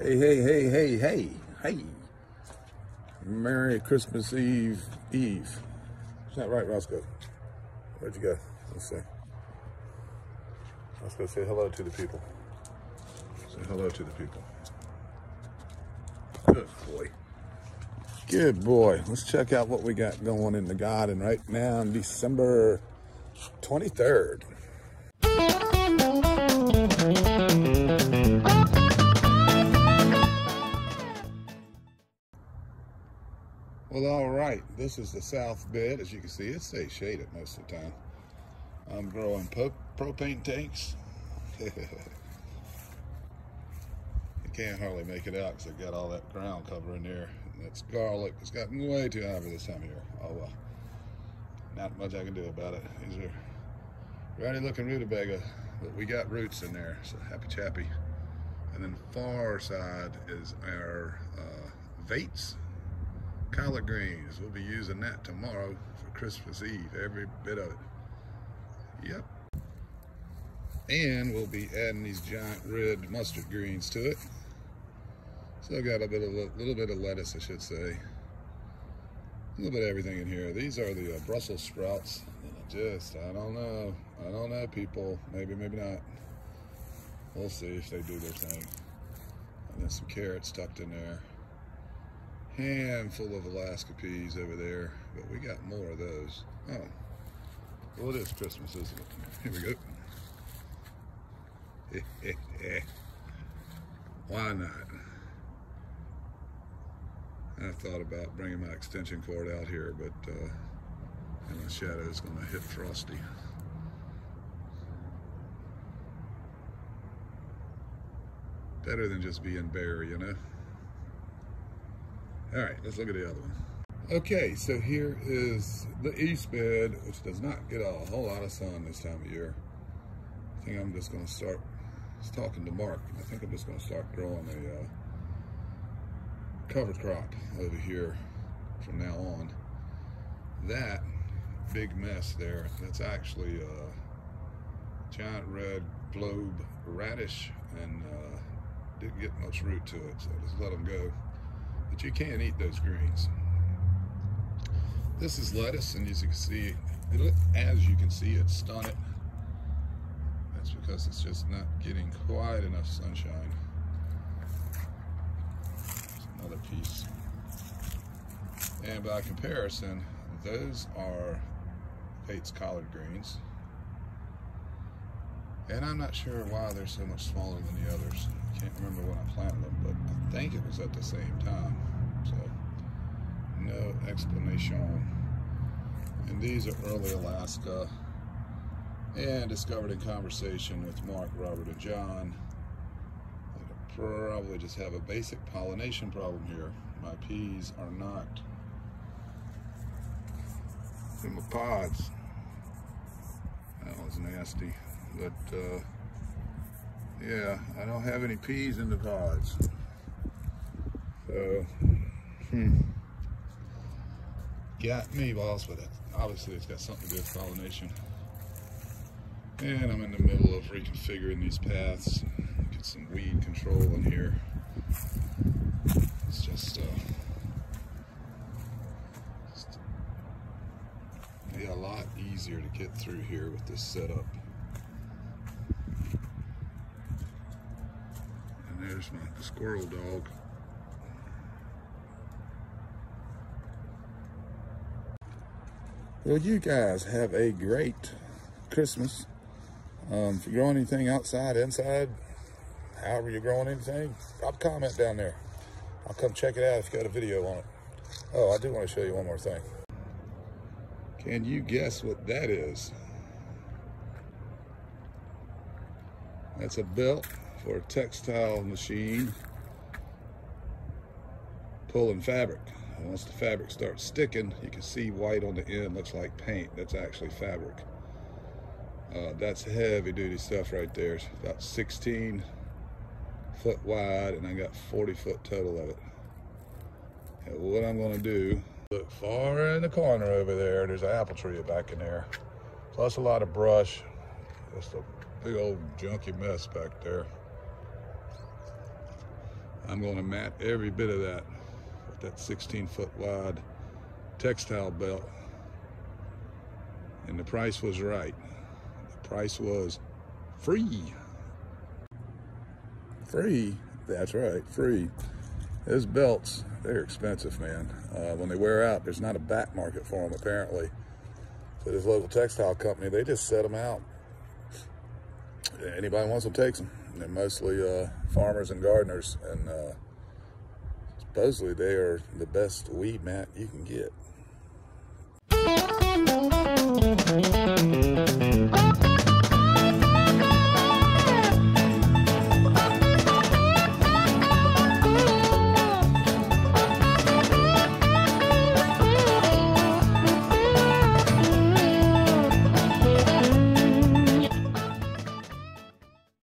Hey. Merry Christmas Eve. It's not right, Roscoe. Where'd you go? Let's see. Let's go say hello to the people. Say hello to the people. Good boy. Good boy. Let's check out what we got going in the garden right now on December 23rd. Well, all right, this is the south bed. As you can see, it stays shaded most of the time. I'm growing propane tanks. You can't hardly make it out because I got all that ground cover in there. And that's garlic. It's gotten way too high for this time of year. Oh, well, not much I can do about it. These are rowdy looking rutabaga, but we got roots in there, so happy chappy. And then the far side is our Vates collard greens. We'll be using that tomorrow for Christmas Eve, every bit of it. Yep. And we'll be adding these giant red mustard greens to it. Still got a bit of little bit of lettuce, I should say. A little bit of everything in here. These are the Brussels sprouts. I don't know, people. Maybe not. We'll see if they do their thing. And then some carrots tucked in there. Handful of Alaska peas over there, but we got more of those. Oh, well, it is Christmas, isn't it? Here we go. Why not? I thought about bringing my extension cord out here, but and my shadow is going to hit frosty. Better than just being bare, you know? All right, let's look at the other one. Okay, so here is the east bed, which does not get a whole lot of sun this time of year. I think I'm just gonna start, I was talking to Mark, I think I'm just gonna start growing a cover crop over here from now on. That big mess there, that's actually a giant red globe radish, and didn't get much root to it, so just let them go. But you can eat those greens. This is lettuce, and as you can see, it's stunted. That's because it's just not getting quite enough sunshine. There's another piece. And by comparison, those are Vates collard greens. And I'm not sure why they're so much smaller than the others. I can't remember when I planted them, but I think it was at the same time. So, no explanation. And these are Early Alaska. And discovered in conversation with Mark, Robert, and John. I probably just have a basic pollination problem here. My peas are not in the pods. That was nasty. But, yeah, I don't have any peas in the pods. So, Got me, boss, but obviously it's got something to do with pollination. And I'm in the middle of reconfiguring these paths. Get some weed control in here. It's just be a lot easier to get through here with this setup. There's my squirrel dog. Well, you guys have a great Christmas. If you're growing anything outside, inside, however you're growing anything, drop a comment down there. I'll come check it out if you got a video on it. Oh, I do want to show you one more thing. Can you guess what that is? That's a belt for a textile machine pulling fabric. And once the fabric starts sticking, you can see white on the end, looks like paint. That's actually fabric. That's heavy duty stuff right there. It's about 16 foot wide, and I got 40 foot total of it. And what I'm gonna do, look far in the corner over there, there's an apple tree back in there. Plus a lot of brush, just a big old junky mess back there. I'm going to mat every bit of that with that 16-foot wide textile belt. And the price was right. The price was free. Free? That's right, free. Those belts, they're expensive, man. When they wear out, there's not a back market for them, apparently. So this local textile company, they just set them out. Anybody wants them takes them. They're mostly farmers and gardeners, and supposedly they are the best weed mat you can get.